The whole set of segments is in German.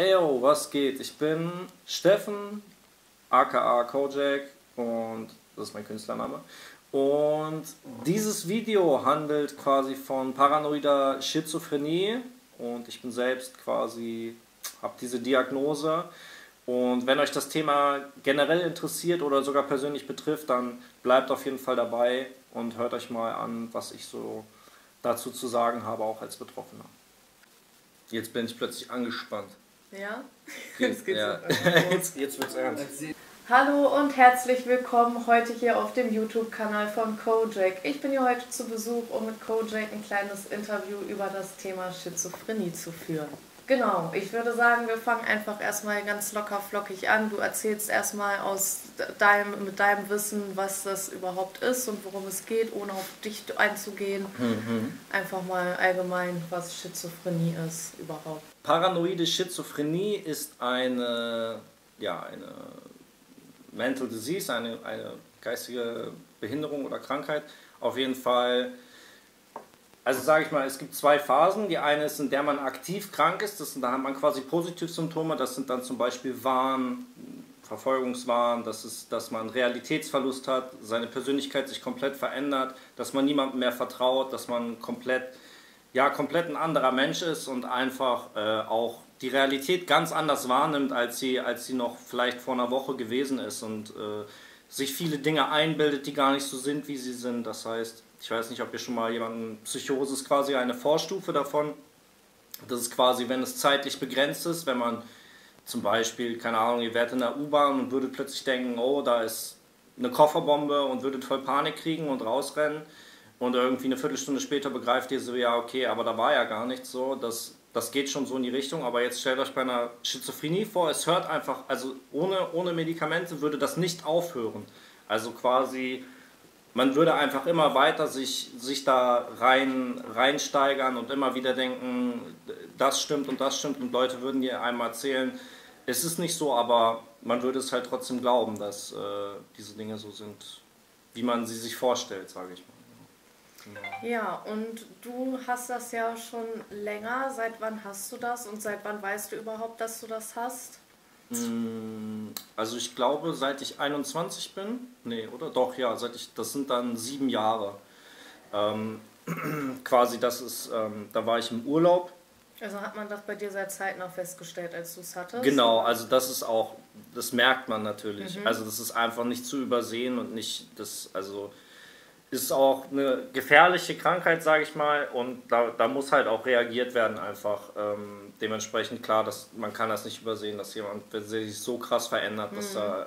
Heyo, was geht? Ich bin Steffen, aka Kojak, und das ist mein Künstlername. Und dieses Video handelt quasi von paranoider Schizophrenie und ich bin selbst quasi, habe diese Diagnose. Und wenn euch das Thema generell interessiert oder sogar persönlich betrifft, dann bleibt auf jeden Fall dabei und hört euch mal an, was ich so dazu zu sagen habe, auch als Betroffener. Jetzt bin ich plötzlich angespannt. Ja? Jetzt geht's ja. Jetzt wird's ernst. Hallo und herzlich willkommen heute hier auf dem YouTube-Kanal von Kojak. Ich bin hier heute zu Besuch, um mit Kojak ein kleines Interview über das Thema Schizophrenie zu führen. Genau, ich würde sagen, wir fangen einfach erstmal ganz locker flockig an. Du erzählst erstmal mit deinem Wissen, was das überhaupt ist und worum es geht, ohne auf dich einzugehen. Einfach mal allgemein, was Schizophrenie ist überhaupt. Paranoide Schizophrenie ist eine Mental Disease, eine geistige Behinderung oder Krankheit. Auf jeden Fall. Also sage ich mal, es gibt zwei Phasen. Die eine ist, in der man aktiv krank ist. Da hat man quasi Positivsymptome. Das sind dann zum Beispiel Wahn, Verfolgungswahn. Das ist, dass man Realitätsverlust hat, seine Persönlichkeit sich komplett verändert, dass man niemandem mehr vertraut, dass man komplett ein anderer Mensch ist und einfach auch die Realität ganz anders wahrnimmt, als sie noch vielleicht vor einer Woche gewesen ist und sich viele Dinge einbildet, die gar nicht so sind, wie sie sind. Das heißt, ich weiß nicht, ob ihr schon mal jemanden... Psychose ist quasi eine Vorstufe davon. Das ist quasi, wenn es zeitlich begrenzt ist, wenn man zum Beispiel, keine Ahnung, ihr wärt in der U-Bahn und würdet plötzlich denken, oh, da ist eine Kofferbombe, und würdet voll Panik kriegen und rausrennen, und irgendwie eine Viertelstunde später begreift ihr so, ja okay, aber da war ja gar nichts so. Das geht schon so in die Richtung, aber jetzt stellt euch bei einer Schizophrenie vor, es hört einfach, also ohne Medikamente würde das nicht aufhören. Also quasi... Man würde einfach immer weiter sich da reinsteigern und immer wieder denken, das stimmt und das stimmt, und Leute würden dir einmal erzählen, es ist nicht so, aber man würde es halt trotzdem glauben, dass diese Dinge so sind, wie man sie sich vorstellt, sage ich mal. Ja. Ja, und du hast das ja schon länger. Seit wann hast du das und seit wann weißt du überhaupt, dass du das hast? Also ich glaube, seit ich 21 bin, nee, oder? Doch, ja, das sind dann 7 Jahre. Quasi, das ist, da war ich im Urlaub. Also hat man das bei dir seit Zeiten auch festgestellt, als du es hattest? Genau, also das ist auch, das merkt man natürlich. Also das ist einfach nicht zu übersehen und nicht, also ist auch eine gefährliche Krankheit, sage ich mal, und da muss halt auch reagiert werden einfach. Dementsprechend klar, man kann das nicht übersehen, dass jemand, wenn sie sich so krass verändert, dass er,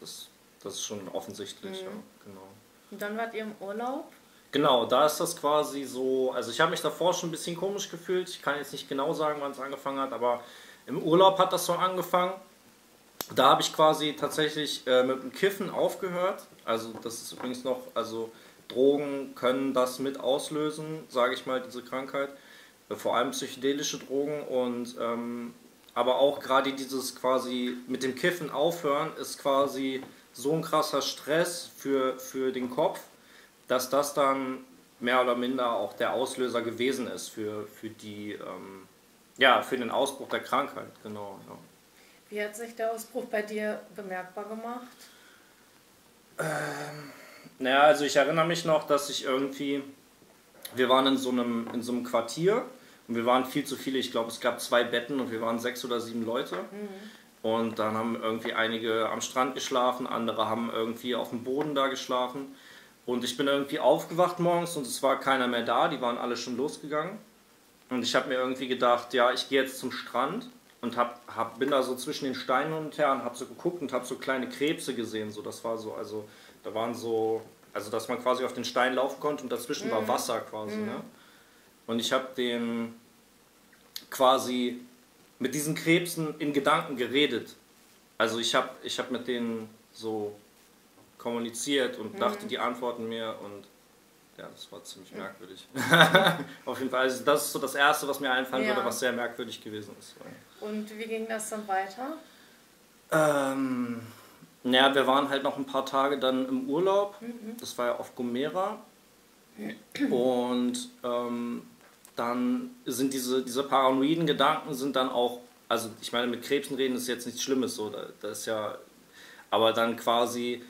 das ist schon offensichtlich. Ja, genau. Und dann wart ihr im Urlaub? Genau, da ist das quasi so, also ich habe mich davor schon ein bisschen komisch gefühlt, ich kann jetzt nicht genau sagen, wann es angefangen hat, aber im Urlaub hat das so angefangen. Da habe ich quasi tatsächlich mit dem Kiffen aufgehört. Also das ist übrigens noch, also Drogen können das mit auslösen, sage ich mal, diese Krankheit. Vor allem psychedelische Drogen, und aber auch gerade dieses quasi mit dem Kiffen aufhören ist quasi so ein krasser Stress für den Kopf, dass das dann mehr oder minder auch der Auslöser gewesen ist für den Ausbruch der Krankheit, genau. Ja. Wie hat sich der Ausbruch bei dir bemerkbar gemacht? Naja, also ich erinnere mich noch, dass ich irgendwie, wir waren in so einem Quartier und wir waren viel zu viele, ich glaube es gab 2 Betten und wir waren 6 oder 7 Leute. Und dann haben irgendwie einige am Strand geschlafen, andere haben irgendwie auf dem Boden da geschlafen, und ich bin irgendwie aufgewacht morgens und es war keiner mehr da, die waren alle schon losgegangen, und ich habe mir irgendwie gedacht, ja, ich gehe jetzt zum Strand. Und bin da so zwischen den Steinen und her und habe so geguckt und habe so kleine Krebse gesehen. So, das war so, also da waren so, also dass man quasi auf den Stein laufen konnte und dazwischen war Wasser quasi. Ne? Und ich habe den quasi mit diesen Krebsen in Gedanken geredet. Also ich hab mit denen so kommuniziert und dachte die antworten mir, und ja, das war ziemlich merkwürdig. Auf jeden Fall, also das ist so das Erste, was mir einfallen würde, was sehr merkwürdig gewesen ist. Und wie ging das dann weiter? Naja, wir waren halt noch ein paar Tage dann im Urlaub. Das war ja auf Gomera. Und dann sind diese paranoiden Gedanken sind dann auch also ich meine, mit Krebsen reden ist jetzt nichts Schlimmes, so, das ist ja, aber dann quasi,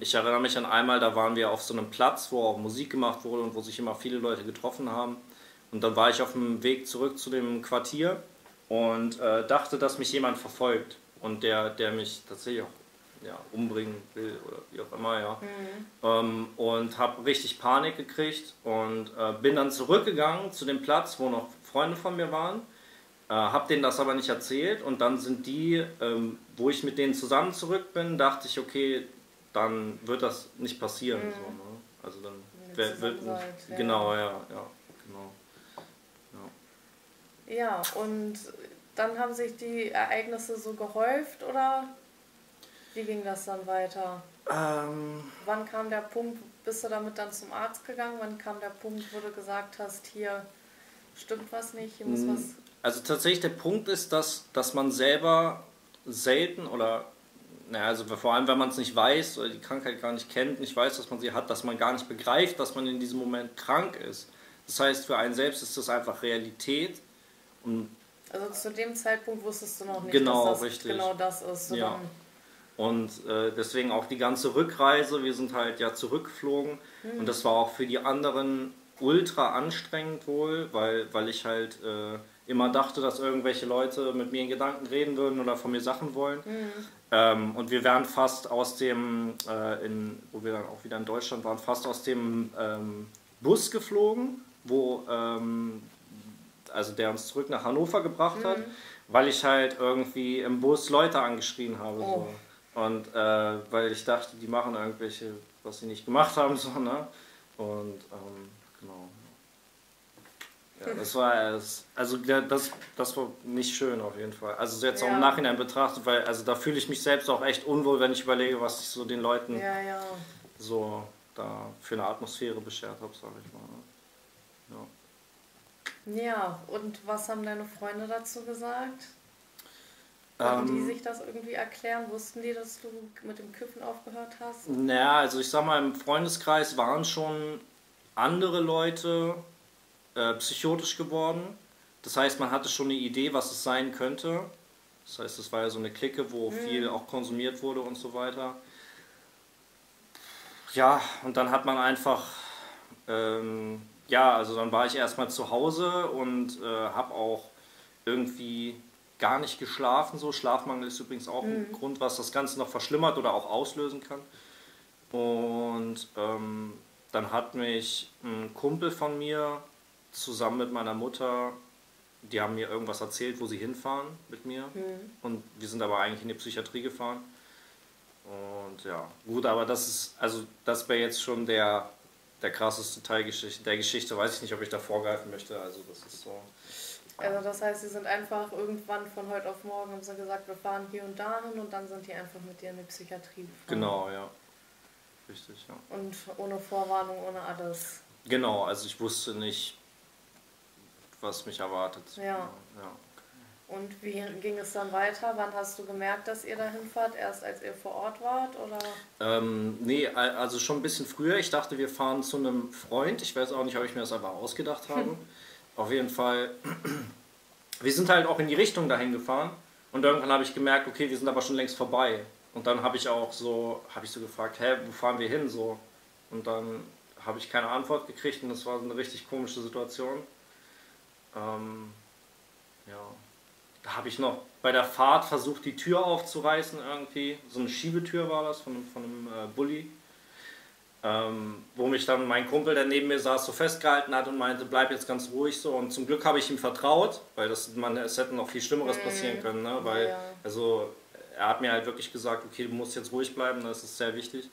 ich erinnere mich an einmal, da waren wir auf so einem Platz, wo auch Musik gemacht wurde und wo sich immer viele Leute getroffen haben, und dann war ich auf dem Weg zurück zu dem Quartier und dachte, dass mich jemand verfolgt und der mich tatsächlich auch umbringen will oder wie auch immer, ja, und habe richtig Panik gekriegt und bin dann zurückgegangen zu dem Platz, wo noch Freunde von mir waren, habe denen das aber nicht erzählt, und dann sind die, wo ich mit denen zusammen zurück bin, dachte ich, okay, dann wird das nicht passieren, so, ne? Also dann wird genau, ja, genau. Ja, und dann haben sich die Ereignisse so gehäuft, oder wie ging das dann weiter? Wann kam der Punkt, bist du damit dann zum Arzt gegangen? Wann kam der Punkt, wo du gesagt hast, hier stimmt was nicht, hier muss was... Also tatsächlich der Punkt ist, dass man selber selten oder, naja, also vor allem, wenn man es nicht weiß oder die Krankheit gar nicht kennt, nicht weiß, dass man sie hat, dass man gar nicht begreift, dass man in diesem Moment krank ist. Das heißt, für einen selbst ist das einfach Realität. Und also zu dem Zeitpunkt wusstest du noch nicht, genau, dass das richtig. Genau das ist. Ja. Und deswegen auch die ganze Rückreise, wir sind halt ja zurückgeflogen, und das war auch für die anderen ultra anstrengend wohl, weil ich halt immer dachte, dass irgendwelche Leute mit mir in Gedanken reden würden oder von mir Sachen wollen. Und wir wären fast aus dem, wo wir dann auch wieder in Deutschland waren, fast aus dem Bus geflogen, wo... also der uns zurück nach Hannover gebracht hat, weil ich halt irgendwie im Bus Leute angeschrien habe. Oh. So. Und weil ich dachte, die machen irgendwelche, was sie nicht gemacht haben. So, ne? Und genau. Ja, das war, also das war nicht schön auf jeden Fall. Also jetzt auch im Nachhinein betrachtet, weil also da fühle ich mich selbst auch echt unwohl, wenn ich überlege, was ich so den Leuten so da für eine Atmosphäre beschert habe, sage ich mal. Ne? Ja. Ja, und was haben deine Freunde dazu gesagt? Konnten die sich das irgendwie erklären? Wussten die, dass du mit dem Kiffen aufgehört hast? Naja, also ich sag mal, im Freundeskreis waren schon andere Leute psychotisch geworden. Das heißt, man hatte schon eine Idee, was es sein könnte. Das heißt, es war ja so eine Clique, wo viel auch konsumiert wurde und so weiter. Ja, und dann hat man einfach... ja, also dann war ich erstmal zu Hause und habe auch irgendwie gar nicht geschlafen. So, Schlafmangel ist übrigens auch ein Grund, was das Ganze noch verschlimmert oder auch auslösen kann. Und dann hat mich ein Kumpel von mir zusammen mit meiner Mutter, die haben mir irgendwas erzählt, wo sie hinfahren mit mir. Und wir sind aber eigentlich in die Psychiatrie gefahren. Und ja, gut, aber das ist, also das wäre jetzt schon der krasseste Teil der Geschichte, weiß ich nicht, ob ich da vorgreifen möchte, also das ist so. Also das heißt, sie sind einfach irgendwann von heute auf morgen, haben sie gesagt, wir fahren hier und da hin, und dann sind die einfach mit dir in die Psychiatrie gefahren. Genau, ja. Richtig, ja. Und ohne Vorwarnung, ohne alles. Genau, also ich wusste nicht, was mich erwartet. Ja. Und wie ging es dann weiter? Wann hast du gemerkt, dass ihr dahin fahrt? Erst als ihr vor Ort wart? Oder? Nee, also schon ein bisschen früher. Ich dachte, wir fahren zu einem Freund. Ich weiß auch nicht, ob ich mir das einfach ausgedacht habe. Auf jeden Fall. Wir sind halt auch in die Richtung dahin gefahren. Und irgendwann habe ich gemerkt, okay, wir sind aber schon längst vorbei. Und dann habe ich auch so, gefragt, hä, wo fahren wir hin? So. Und dann habe ich keine Antwort gekriegt. Und das war so eine richtig komische Situation. Ja. Da habe ich noch bei der Fahrt versucht, die Tür aufzureißen irgendwie. So eine Schiebetür war das von einem Bulli. Wo mich dann mein Kumpel, der neben mir saß, so festgehalten hat und meinte, bleib jetzt ganz ruhig so. Und zum Glück habe ich ihm vertraut, weil es hätte noch viel Schlimmeres passieren können. Ne? Weil also, er hat mir halt wirklich gesagt, okay, du musst jetzt ruhig bleiben, das ist sehr wichtig.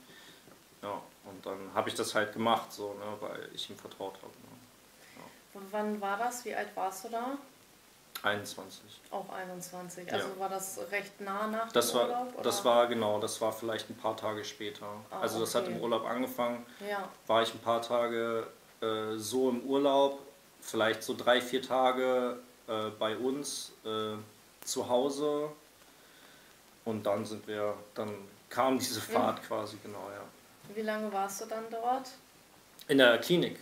Ja, und dann habe ich das halt gemacht, so, ne? Weil ich ihm vertraut habe. Ne? Ja. Wann war das? Wie alt warst du da? 21. Auch 21, also war das recht nah nach dem Urlaub? Oder? Das war genau, das war vielleicht ein paar Tage später. Ah, also das hat im Urlaub angefangen, war ich ein paar Tage so im Urlaub, vielleicht so 3-4 Tage bei uns zu Hause, und dann kam diese Fahrt quasi, genau, ja. Wie lange warst du dann dort? In der Klinik?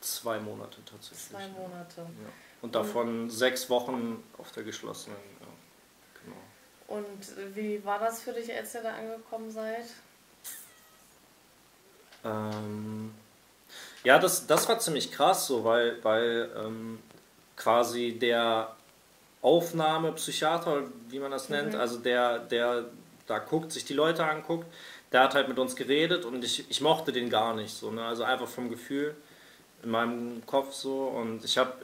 2 Monate tatsächlich. 2 Monate. Ja. und davon 6 Wochen auf der geschlossenen. Ja. Genau. Und wie war das für dich, als ihr da angekommen seid? Ja, das war ziemlich krass, so, weil quasi der Aufnahmepsychiater, wie man das nennt, also der da guckt, sich die Leute anguckt, der hat halt mit uns geredet und ich mochte den gar nicht, so, ne? Also einfach vom Gefühl in meinem Kopf so, und ich hab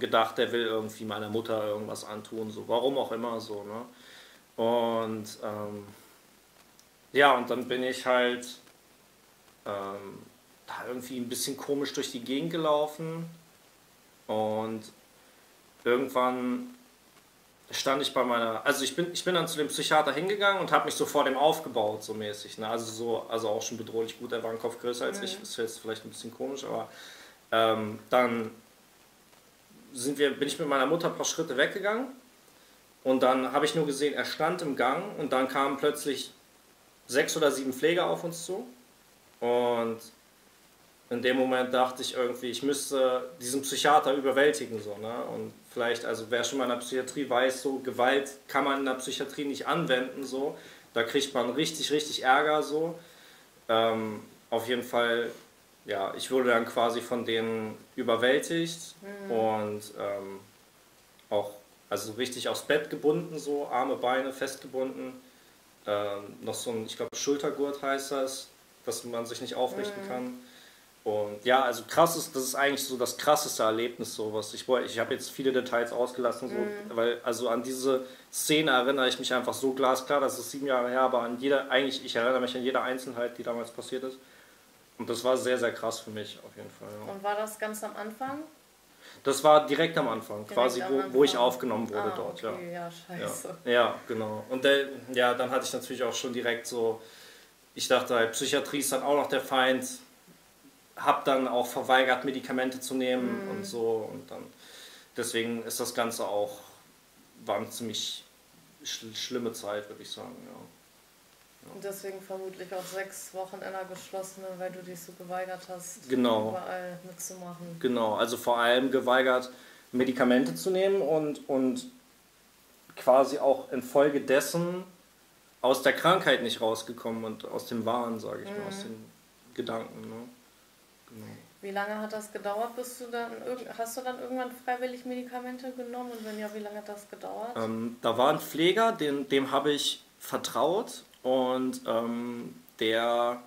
gedacht, der will irgendwie meiner Mutter irgendwas antun, so, warum auch immer, so, ne? Und ja, und dann bin ich halt da irgendwie ein bisschen komisch durch die Gegend gelaufen und irgendwann stand ich bei meiner, also ich bin dann zu dem Psychiater hingegangen und habe mich so vor dem aufgebaut, so mäßig, ne? Also auch schon bedrohlich gut, er war ein Kopf größer als ich, ist jetzt vielleicht ein bisschen komisch, aber dann bin ich mit meiner Mutter ein paar Schritte weggegangen und dann habe ich nur gesehen, er stand im Gang und dann kamen plötzlich 6 oder 7 Pfleger auf uns zu und in dem Moment dachte ich irgendwie, ich müsste diesen Psychiater überwältigen, so, ne? Und vielleicht, also wer schon mal in der Psychiatrie weiß, so Gewalt kann man in der Psychiatrie nicht anwenden, so. Da kriegt man richtig, richtig Ärger, so. Auf jeden Fall, ja, ich wurde dann quasi von denen überwältigt und auch, also richtig aufs Bett gebunden, so, Arme, Beine festgebunden. Noch so ein, ich glaube, Schultergurt heißt das, dass man sich nicht aufrichten kann. Und ja, also krass ist, das ist eigentlich so das krasseste Erlebnis, sowas. Ich habe jetzt viele Details ausgelassen, so, weil, also an diese Szene erinnere ich mich einfach so glasklar, das ist 7 Jahre her, aber ich erinnere mich an jede Einzelheit, die damals passiert ist. Und das war sehr, sehr krass für mich, auf jeden Fall. Ja. Und war das ganz am Anfang? Das war direkt am Anfang, wo ich aufgenommen wurde dort, okay, ja. Ja, scheiße. Ja, genau. Und dann hatte ich natürlich auch schon direkt so, ich dachte halt, Psychiatrie ist dann auch noch der Feind. Hab dann auch verweigert, Medikamente zu nehmen und so, und dann deswegen ist das Ganze auch, war eine ziemlich schlimme Zeit, würde ich sagen, ja. Ja. Und deswegen vermutlich auch 6 Wochen in einer geschlossenen, weil du dich so geweigert hast, überall mitzumachen. Genau, also vor allem geweigert, Medikamente zu nehmen und quasi auch infolgedessen aus der Krankheit nicht rausgekommen und aus dem Wahn, sage ich mal, aus den Gedanken, ne? Wie lange hat das gedauert, hast du dann irgendwann freiwillig Medikamente genommen, und wenn ja, wie lange hat das gedauert? Da war ein Pfleger, dem habe ich vertraut, und der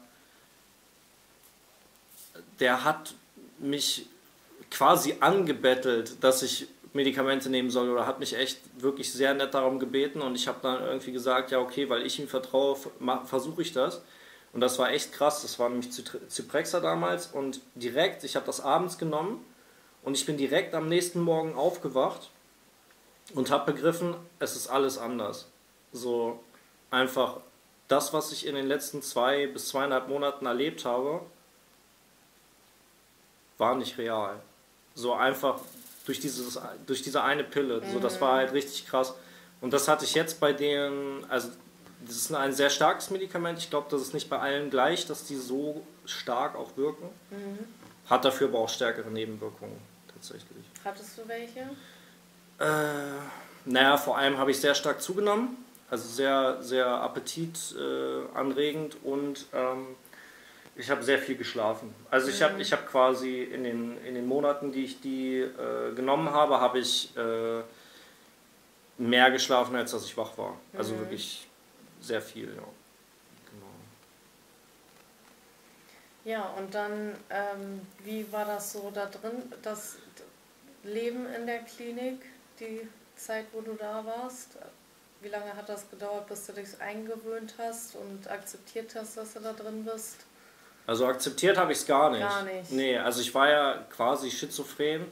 hat mich quasi angebettelt, dass ich Medikamente nehmen soll, oder hat mich echt wirklich sehr nett darum gebeten, und ich habe dann irgendwie gesagt, ja okay, weil ich ihm vertraue, versuche ich das. Und das war echt krass, das war nämlich Zyprexa damals, und direkt, ich habe das abends genommen und ich bin direkt am nächsten Morgen aufgewacht und habe begriffen, es ist alles anders. So einfach das, was ich in den letzten 2 bis 2,5 Monaten erlebt habe, war nicht real. So einfach durch diese eine Pille, so, das war halt richtig krass. Und das hatte ich jetzt bei denen, also das ist ein sehr starkes Medikament. Ich glaube, das ist nicht bei allen gleich, dass die so stark auch wirken. Hat dafür aber auch stärkere Nebenwirkungen, tatsächlich. Hattest du welche? Naja, vor allem habe ich sehr stark zugenommen. Also sehr, sehr appetitanregend, und ich habe sehr viel geschlafen. Also ich hab quasi in den Monaten, die ich die genommen habe, habe ich mehr geschlafen, als dass ich wach war. Also wirklich... sehr viel, ja. Genau. Ja, und dann, wie war das so da drin, das Leben in der Klinik, die Zeit, wo du da warst? Wie lange hat das gedauert, bis du dich eingewöhnt hast und akzeptiert hast, dass du da drin bist? Also akzeptiert habe ich es gar nicht. Gar nicht? Nee, also ich war ja quasi schizophren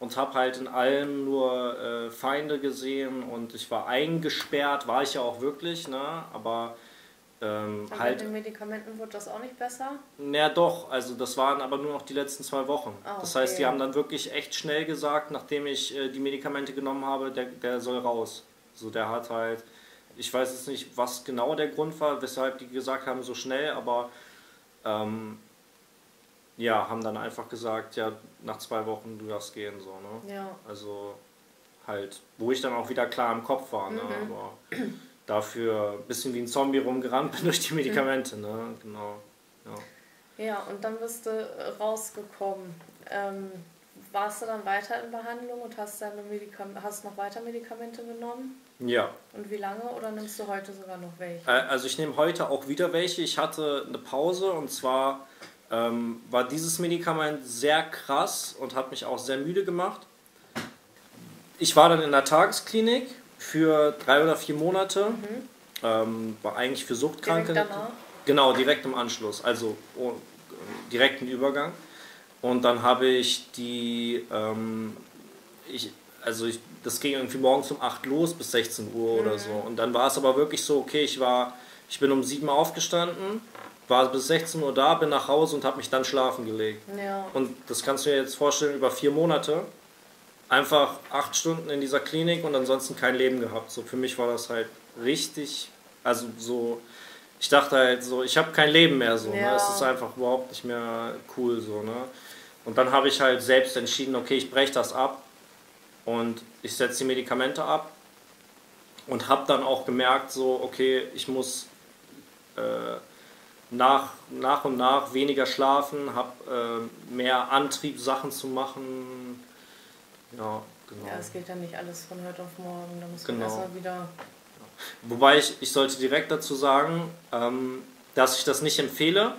und habe halt in allem nur Feinde gesehen, und ich war eingesperrt, war ich ja auch wirklich, ne? Aber halt... mit den Medikamenten wurde das auch nicht besser? Naja doch, also das waren aber nur noch die letzten 2 Wochen. Ah, okay. Das heißt, die haben dann wirklich echt schnell gesagt, nachdem ich die Medikamente genommen habe, der soll raus. So, der hat halt, ich weiß jetzt nicht, was genau der Grund war, weshalb die gesagt haben, so schnell, aber ja, haben dann einfach gesagt, ja, nach 2 Wochen, du darfst gehen, so, ne? Ja. Also halt, wo ich dann auch wieder klar im Kopf war, ne? Mhm. Aber dafür ein bisschen wie ein Zombie rumgerannt bin durch die Medikamente, mhm, ne? Genau. Ja, ja, und dann bist du rausgekommen. Warst du dann weiter in Behandlung und hast deine hast noch weiter Medikamente genommen? Ja. Und wie lange, oder nimmst du heute sogar noch welche? Also ich nehme heute auch wieder welche. Ich hatte eine Pause, und zwar war dieses Medikament sehr krass und hat mich auch sehr müde gemacht. Ich war dann in der Tagesklinik für 3 oder 4 Monate, mhm, war eigentlich für Suchtkranke. Direkt danach? Genau, direkt im Anschluss, also direkten Übergang. Und dann habe ich die, das ging irgendwie morgens um 8 los bis 16 Uhr, mhm, oder so. Und dann war es aber wirklich so, okay, ich bin um 7 aufgestanden, war bis 16 Uhr da, bin nach Hause und habe mich dann schlafen gelegt. Ja. Und das kannst du dir jetzt vorstellen, über 4 Monate, einfach 8 Stunden in dieser Klinik und ansonsten kein Leben gehabt. So, für mich war das halt richtig, also so, ich dachte halt so, ich habe kein Leben mehr, so, ja, ne? Es ist einfach überhaupt nicht mehr cool, so, ne? Und dann habe ich halt selbst entschieden, okay, ich breche das ab und ich setze die Medikamente ab, und habe dann auch gemerkt, so, okay, ich muss nach und nach weniger schlafen, habe mehr Antrieb, Sachen zu machen, ja, genau. Ja, es geht ja nicht alles von heute auf morgen, da muss man erstmal wieder... Wobei ich sollte direkt dazu sagen, dass ich das nicht empfehle,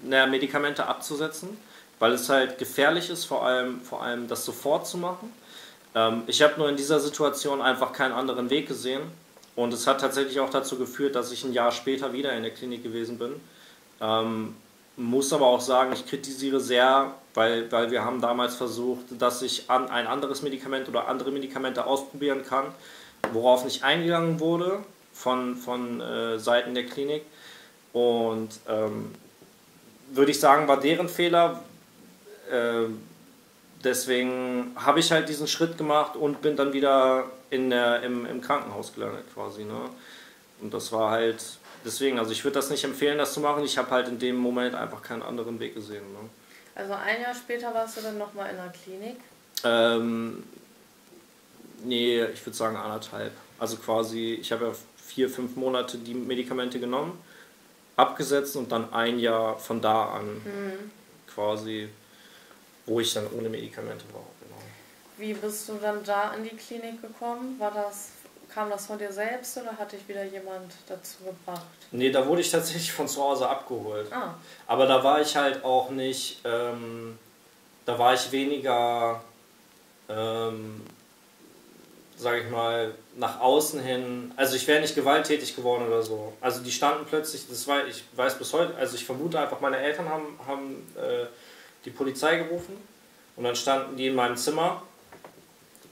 Medikamente abzusetzen, weil es halt gefährlich ist, vor allem das sofort zu machen. Ich habe nur in dieser Situation einfach keinen anderen Weg gesehen, und es hat tatsächlich auch dazu geführt, dass ich ein Jahr später wieder in der Klinik gewesen bin. Muss aber auch sagen, ich kritisiere sehr, weil wir haben damals versucht, dass ich ein anderes Medikament oder andere Medikamente ausprobieren kann, worauf nicht eingegangen wurde von Seiten der Klinik. Und würde ich sagen, war deren Fehler. Deswegen habe ich halt diesen Schritt gemacht und bin dann wieder im Krankenhaus gelandet quasi, ne? Und das war halt... Deswegen, also ich würde das nicht empfehlen, das zu machen. Ich habe halt in dem Moment einfach keinen anderen Weg gesehen, ne? Also ein Jahr später warst du dann nochmal in der Klinik? Nee, ich würde sagen 1,5. Also quasi, ich habe ja 4, 5 Monate die Medikamente genommen, abgesetzt, und dann ein Jahr von da an, mhm, quasi, wo ich dann ohne Medikamente war. Genau. Wie bist du dann da in die Klinik gekommen? Kam das von dir selbst, oder hat dich wieder jemand dazu gebracht? Nee, da wurde ich tatsächlich von zu Hause abgeholt. Ah. Aber da war ich halt auch nicht, da war ich weniger, sag ich mal, nach außen hin. Also ich wäre nicht gewalttätig geworden oder so. Also die standen plötzlich, ich weiß bis heute, also ich vermute einfach, meine Eltern haben die Polizei gerufen, und dann standen die in meinem Zimmer.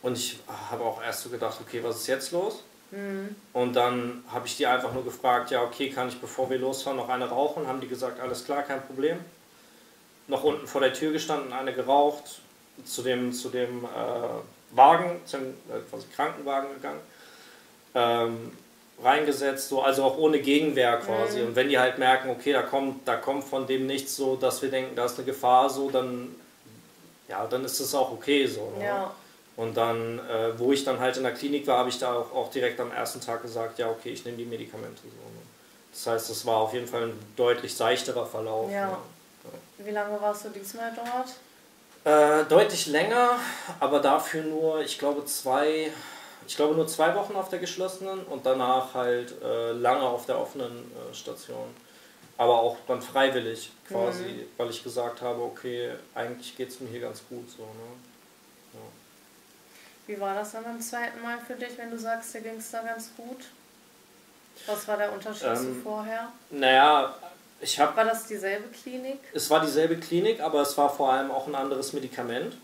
Und ich habe auch erst so gedacht, okay, was ist jetzt los? Mhm. Und dann habe ich die einfach nur gefragt, ja, okay, kann ich, bevor wir losfahren, noch eine rauchen? Haben die gesagt, alles klar, kein Problem. Noch unten vor der Tür gestanden, eine geraucht, zu dem Krankenwagen gegangen, reingesetzt, so, also auch ohne Gegenwehr quasi. Mhm. Und wenn die halt merken, okay, da kommt von dem nichts, so, dass wir denken, da ist eine Gefahr, so, dann ist das auch okay, so, ne? Ja. Und dann, wo ich dann halt in der Klinik war, habe ich da auch direkt am ersten Tag gesagt, ja, okay, ich nehme die Medikamente. So, ne? Das heißt, das war auf jeden Fall ein deutlich seichterer Verlauf. Ja. Ne? Ja. Wie lange warst du diesmal dort? Deutlich länger, aber dafür nur, nur 2 Wochen auf der geschlossenen, und danach halt lange auf der offenen Station. Aber auch dann freiwillig quasi, mhm, weil ich gesagt habe, okay, eigentlich geht es mir hier ganz gut. So, ne? Ja. Wie war das dann beim zweiten Mal für dich, wenn du sagst, dir ging es da ganz gut? Was war der Unterschied zu vorher? Naja, war das dieselbe Klinik? Es war dieselbe Klinik, aber es war vor allem auch ein anderes Medikament.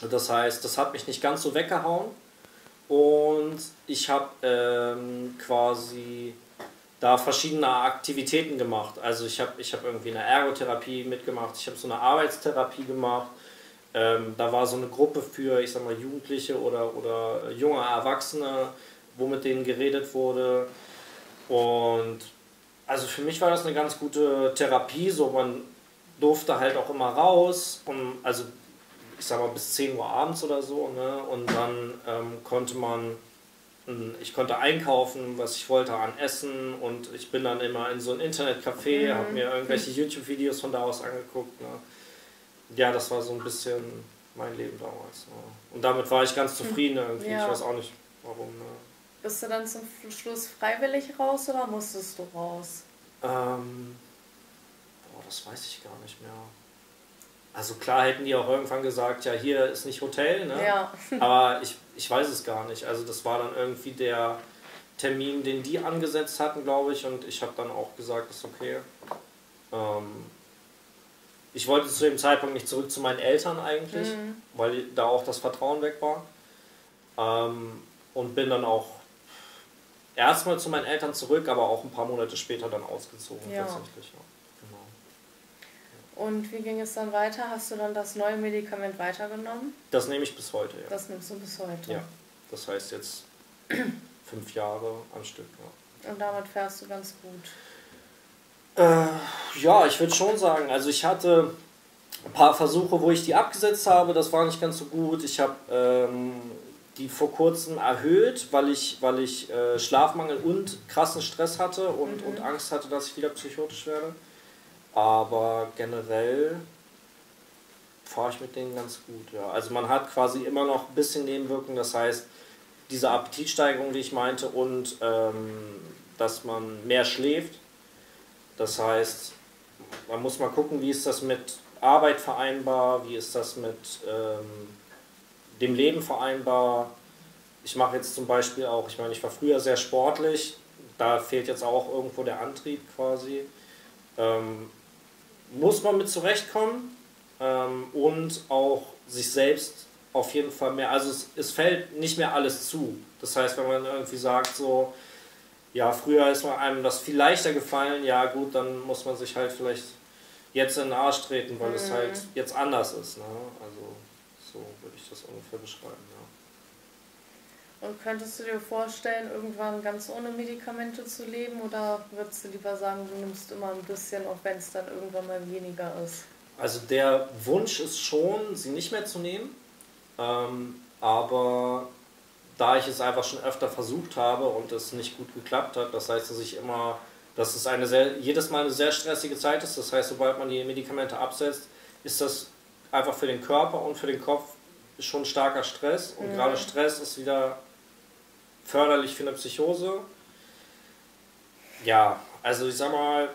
Das heißt, das hat mich nicht ganz so weggehauen. Und ich habe quasi da verschiedene Aktivitäten gemacht. Also ich hab irgendwie eine Ergotherapie mitgemacht, ich habe so eine Arbeitstherapie gemacht. Da war so eine Gruppe für, ich sag mal, Jugendliche oder junge Erwachsene, wo mit denen geredet wurde, und Also für mich war das eine ganz gute Therapie, so man durfte halt auch immer raus, also ich sag mal bis 10 Uhr abends oder so, ne? Und dann ich konnte einkaufen, was ich wollte, an Essen, und ich bin dann immer in so ein Internetcafé, habe mir irgendwelche YouTube-Videos von da aus angeguckt, ne? Ja, das war so ein bisschen mein Leben damals, ne? Und damit war ich ganz zufrieden irgendwie, ja. Ich weiß auch nicht warum, ne? Bist du dann zum Schluss freiwillig raus oder musstest du raus? Boah, das weiß ich gar nicht mehr. Also klar hätten die auch irgendwann gesagt, ja, hier ist nicht Hotel, ne? Ja. Aber ich weiß es gar nicht. Also das war dann irgendwie der Termin, den die angesetzt hatten, glaube ich. Und ich habe dann auch gesagt, ist okay. Ich wollte zu dem Zeitpunkt nicht zurück zu meinen Eltern eigentlich, weil da auch das Vertrauen weg war. Und bin dann auch erstmal zu meinen Eltern zurück, aber auch ein paar Monate später dann ausgezogen, ja. Tatsächlich. Ja. Genau. Ja. Und wie ging es dann weiter? Hast du dann das neue Medikament weitergenommen? Das nehme ich bis heute, ja. Das nimmst du bis heute? Ja, das heißt jetzt 5 Jahre am Stück. Ja. Und damit fährst du ganz gut? Ja, ich würde schon sagen, also ich hatte ein paar Versuche, wo ich die abgesetzt habe, das war nicht ganz so gut. Ich habe die vor kurzem erhöht, weil ich Schlafmangel und krassen Stress hatte und Angst hatte, dass ich wieder psychotisch werde. Aber generell fahre ich mit denen ganz gut. Ja. Also man hat quasi immer noch ein bisschen Nebenwirkungen, das heißt, diese Appetitsteigerung, die ich meinte, und dass man mehr schläft. Das heißt, man muss mal gucken, wie ist das mit Arbeit vereinbar, wie ist das mit dem Leben vereinbar. Ich mache jetzt zum Beispiel auch, ich meine, ich war früher sehr sportlich, da fehlt jetzt auch irgendwo der Antrieb quasi. Muss man mit zurechtkommen, und auch sich selbst auf jeden Fall mehr, also es fällt nicht mehr alles zu. Das heißt, wenn man irgendwie sagt so, ja, früher ist einem das viel leichter gefallen, ja gut, dann muss man sich halt vielleicht jetzt in den Arsch treten, weil es halt jetzt anders ist, ne? Also so würde ich das ungefähr beschreiben, ja. Und könntest du dir vorstellen, irgendwann ganz ohne Medikamente zu leben, oder würdest du lieber sagen, du nimmst immer ein bisschen, auch wenn es dann irgendwann mal weniger ist? Also der Wunsch ist schon, sie nicht mehr zu nehmen, aber da ich es einfach schon öfter versucht habe und es nicht gut geklappt hat, das heißt, dass ich immer, dass es jedes Mal eine sehr stressige Zeit ist, das heißt, sobald man die Medikamente absetzt, ist das einfach für den Körper und für den Kopf schon starker Stress, und gerade Stress ist wieder förderlich für eine Psychose. Ja, also ich sag mal,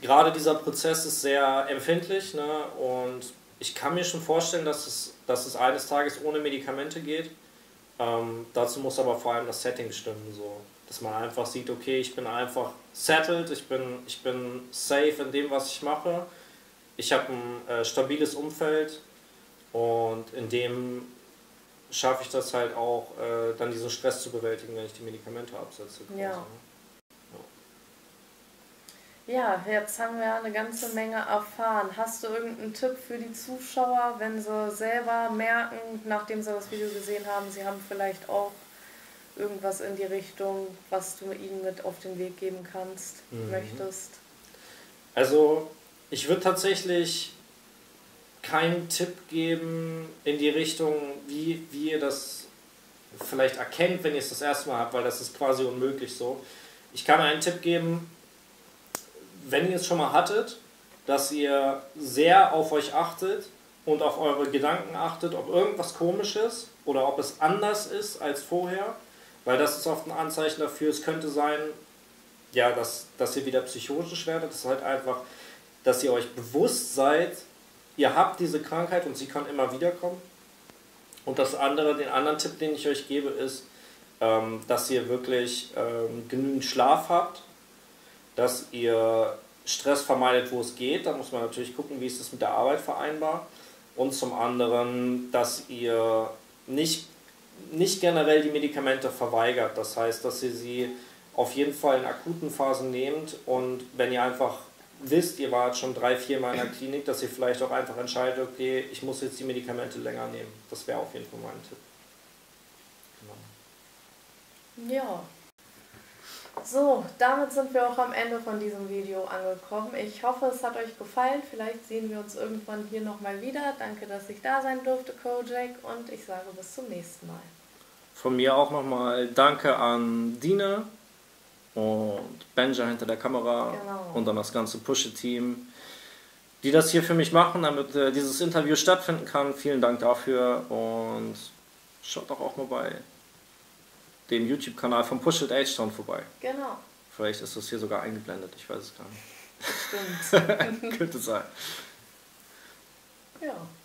gerade dieser Prozess ist sehr empfindlich, ne? Und ich kann mir schon vorstellen, dass es eines Tages ohne Medikamente geht. Dazu muss aber vor allem das Setting stimmen, so, dass man einfach sieht, okay, ich bin einfach settled, ich bin safe in dem, was ich mache. Ich habe ein stabiles Umfeld, und in dem schaffe ich das halt auch, dann diesen Stress zu bewältigen, wenn ich die Medikamente absetze. Ja. Ja, jetzt haben wir eine ganze Menge erfahren. Hast du irgendeinen Tipp für die Zuschauer, wenn sie selber merken, nachdem sie das Video gesehen haben, sie haben vielleicht auch irgendwas in die Richtung, was du ihnen mit auf den Weg geben kannst, möchtest? Also ich würde tatsächlich keinen Tipp geben in die Richtung, wie ihr das vielleicht erkennt, wenn ihr es das erste Mal habt, weil das ist quasi unmöglich so. Ich kann einen Tipp geben, wenn ihr es schon mal hattet, dass ihr sehr auf euch achtet und auf eure Gedanken achtet, ob irgendwas komisch ist oder ob es anders ist als vorher, weil das ist oft ein Anzeichen dafür, es könnte sein, ja, dass ihr wieder psychotisch werdet. Das ist halt einfach, dass ihr euch bewusst seid, ihr habt diese Krankheit und sie kann immer wiederkommen. Und den anderen Tipp, den ich euch gebe, ist, dass ihr wirklich genügend Schlaf habt, dass ihr Stress vermeidet, wo es geht. Da muss man natürlich gucken, wie ist das mit der Arbeit vereinbar. Und zum anderen, dass ihr nicht generell die Medikamente verweigert. Das heißt, dass ihr sie auf jeden Fall in akuten Phasen nehmt, und wenn ihr einfach wisst, ihr wart schon 3-4 Mal in der Klinik, dass ihr vielleicht auch einfach entscheidet, okay, ich muss jetzt die Medikamente länger nehmen. Das wäre auf jeden Fall mein Tipp. Genau. Ja. So, damit sind wir auch am Ende von diesem Video angekommen. Ich hoffe, es hat euch gefallen. Vielleicht sehen wir uns irgendwann hier nochmal wieder. Danke, dass ich da sein durfte, Kojak. Und ich sage bis zum nächsten Mal. Von mir auch nochmal Danke an Dina und Benja hinter der Kamera, genau, und an das ganze Push-Team, die das hier für mich machen, damit dieses Interview stattfinden kann. Vielen Dank dafür und schaut doch auch mal bei dem YouTube-Kanal von Push It Age Town vorbei. Genau. Vielleicht ist das hier sogar eingeblendet, ich weiß es gar nicht. Stimmt. Könnte sein. Ja.